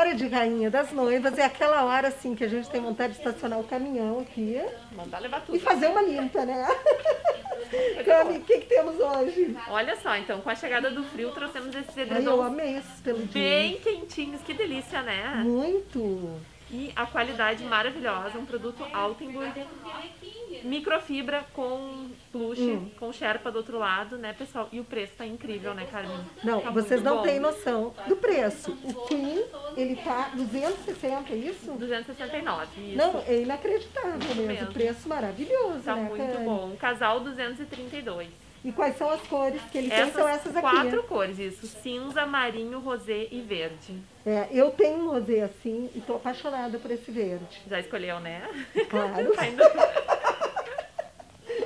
hora de Rainha das Noivas é aquela hora, assim, que a gente tem vontade de estacionar o caminhão aqui. Mandar levar tudo. E fazer uma limpa, né? Cami, o que temos hoje? Olha só, então, com a chegada do frio, trouxemos esses edredons. Ai, eu amei esses peludinhos. Bem quentinhos, que delícia, né? Muito! E a qualidade maravilhosa, um produto Altenburg, microfibra com plush, com Sherpa do outro lado, né, pessoal? E o preço tá incrível, né, Carmen? Não, tá, vocês não têm noção do preço. O Queen, ele tá 260, é isso? 269, isso. Não, é inacreditável mesmo. O preço maravilhoso, tá, né, muito Carmen? Bom. Um casal 232. E quais são as cores que ele tem? São essas aqui. Quatro cores, isso. Cinza, marinho, rosé e verde. É, eu tenho um rosé assim e tô apaixonada por esse verde. Já escolheu, né? Claro. Tá indo...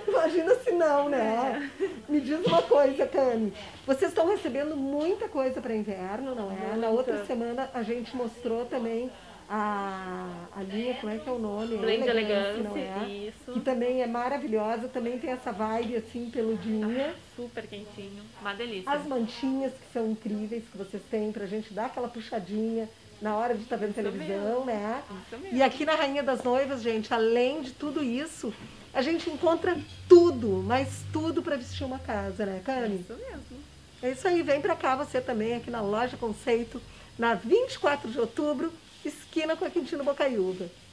Imagina se não, né? É. Me diz uma coisa, Cami. Vocês estão recebendo muita coisa para inverno, não é? Muita. Na outra semana a gente mostrou também a linha, como é que é o nome? Blend elegante, não é? Isso. E também é maravilhosa, também tem essa vibe assim, peludinha. Ah, super quentinho, uma delícia. As mantinhas que são incríveis, que vocês têm pra gente dar aquela puxadinha na hora de estar vendo televisão, né? Isso mesmo. E aqui na Rainha das Noivas, gente, além de tudo isso, a gente encontra tudo, mas tudo pra vestir uma casa, né, Cami? Isso mesmo. É isso aí, vem pra cá você também, aqui na Loja Conceito, na 24 de outubro, esquina com a Quintino Bocaiúva.